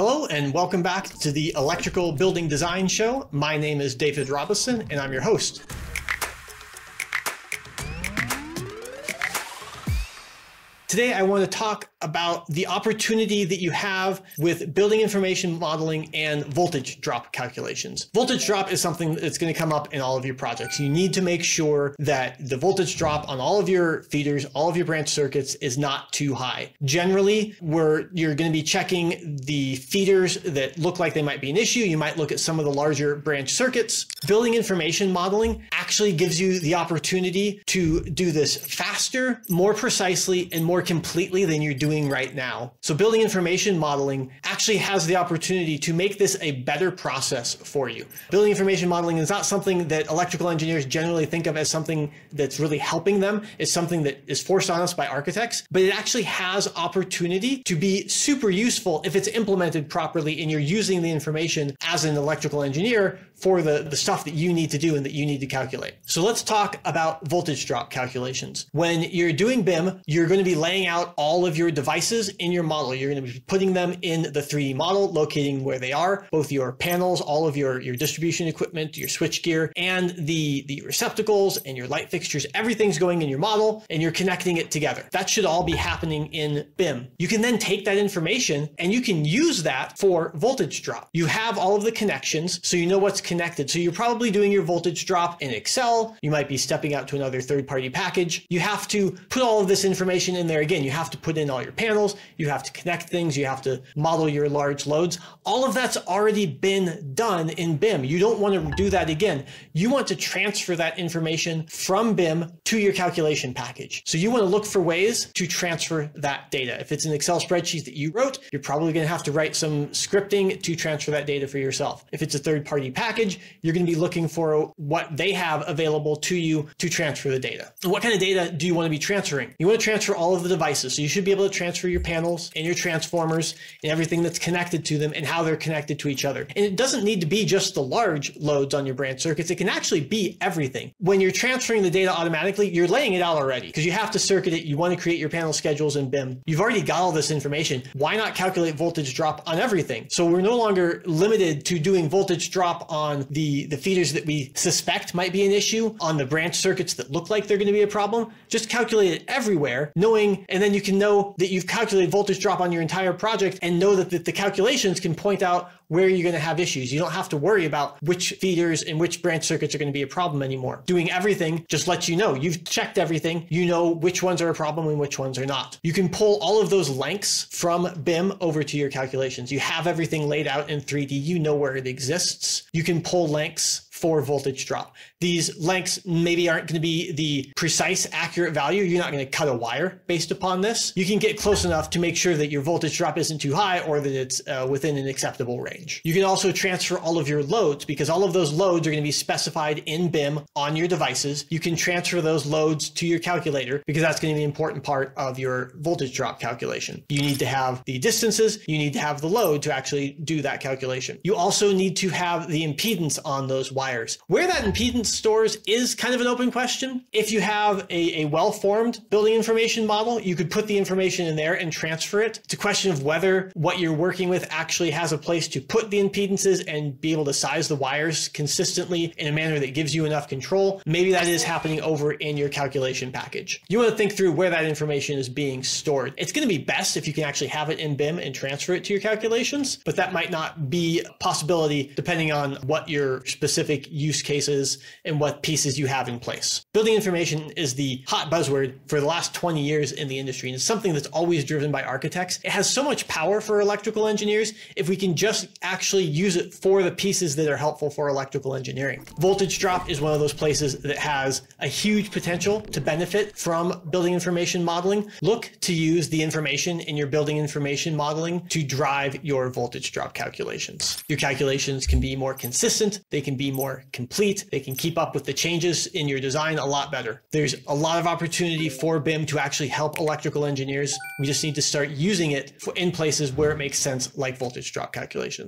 Hello and welcome back to the Electrical Building Design Show. My name is David Robison and I'm your host. Today I want to talk about the opportunity that you have with building information modeling and voltage drop calculations. Voltage drop is something that's going to come up in all of your projects. You need to make sure that the voltage drop on all of your feeders, all of your branch circuits is not too high. Generally, you're going to be checking the feeders that look like they might be an issue. You might look at some of the larger branch circuits. Building information modeling actually gives you the opportunity to do this faster, more precisely, and more completely than you're doing right now. So building information modeling actually has the opportunity to make this a better process for you. Building information modeling is not something that electrical engineers generally think of as something that's really helping them. It's something that is forced on us by architects, but it actually has opportunity to be super useful if it's implemented properly and you're using the information as an electrical engineer for the stuff that you need to do and that you need to calculate. So let's talk about voltage drop calculations. When you're doing BIM, you're going to be laying out all of your devices in your model. You're going to be putting them in the 3D model, locating where they are, both your panels, all of your distribution equipment, your switch gear, and the receptacles and your light fixtures. Everything's going in your model and you're connecting it together. That should all be happening in BIM. You can then take that information and you can use that for voltage drop. You have all of the connections, so you know what's connected. So you're probably doing your voltage drop in Excel. You might be stepping out to another third-party package. You have to put all of this information in there. Again, you have to put in all your panels, you have to connect things, you have to model your large loads. All of that's already been done in BIM. You don't want to do that again. You want to transfer that information from BIM to your calculation package. So you want to look for ways to transfer that data. If it's an Excel spreadsheet that you wrote, you're probably going to have to write some scripting to transfer that data for yourself. If it's a third-party package, you're going to be looking for what they have available to you to transfer the data. And what kind of data do you want to be transferring? You want to transfer all of the devices. So you should be able to transfer your panels and your transformers and everything that's connected to them and how they're connected to each other. And it doesn't need to be just the large loads on your branch circuits. It can actually be everything. When you're transferring the data automatically, you're laying it out already because you have to circuit it. You want to create your panel schedules in BIM. You've already got all this information. Why not calculate voltage drop on everything? So we're no longer limited to doing voltage drop on the feeders that we suspect might be an issue, on the branch circuits that look like they're going to be a problem. Just calculate it everywhere, and then you can know that you've calculated voltage drop on your entire project and know that the calculations can point out where you're going to have issues. You don't have to worry about which feeders and which branch circuits are going to be a problem anymore. Doing everything just lets you know. You've checked everything. You know which ones are a problem and which ones are not. You can pull all of those lengths from BIM over to your calculations. You have everything laid out in 3D. You know where it exists. You can pull lengths for voltage drop. These lengths maybe aren't going to be the precise, accurate value. You're not going to cut a wire based upon this. You can get close enough to make sure that your voltage drop isn't too high or that it's within an acceptable range. You can also transfer all of your loads because all of those loads are going to be specified in BIM on your devices. You can transfer those loads to your calculator because that's going to be an important part of your voltage drop calculation. You need to have the distances. You need to have the load to actually do that calculation. You also need to have the impedance on those wires. Where that impedance stores is kind of an open question. If you have a well-formed building information model, you could put the information in there and transfer it. It's a question of whether what you're working with actually has a place to put the impedances and be able to size the wires consistently in a manner that gives you enough control. Maybe that is happening over in your calculation package. You want to think through where that information is being stored. It's going to be best if you can actually have it in BIM and transfer it to your calculations, but that might not be a possibility depending on what your specific use cases and what pieces you have in place. Building information is the hot buzzword for the last 20 years in the industry, and it's something that's always driven by architects. It has so much power for electrical engineers if we can just actually use it for the pieces that are helpful for electrical engineering. Voltage drop is one of those places that has a huge potential to benefit from building information modeling. Look to use the information in your building information modeling to drive your voltage drop calculations. Your calculations can be more consistent, they can be more complete. They can keep up with the changes in your design a lot better. There's a lot of opportunity for BIM to actually help electrical engineers. We just need to start using it in places where it makes sense, like voltage drop calculations.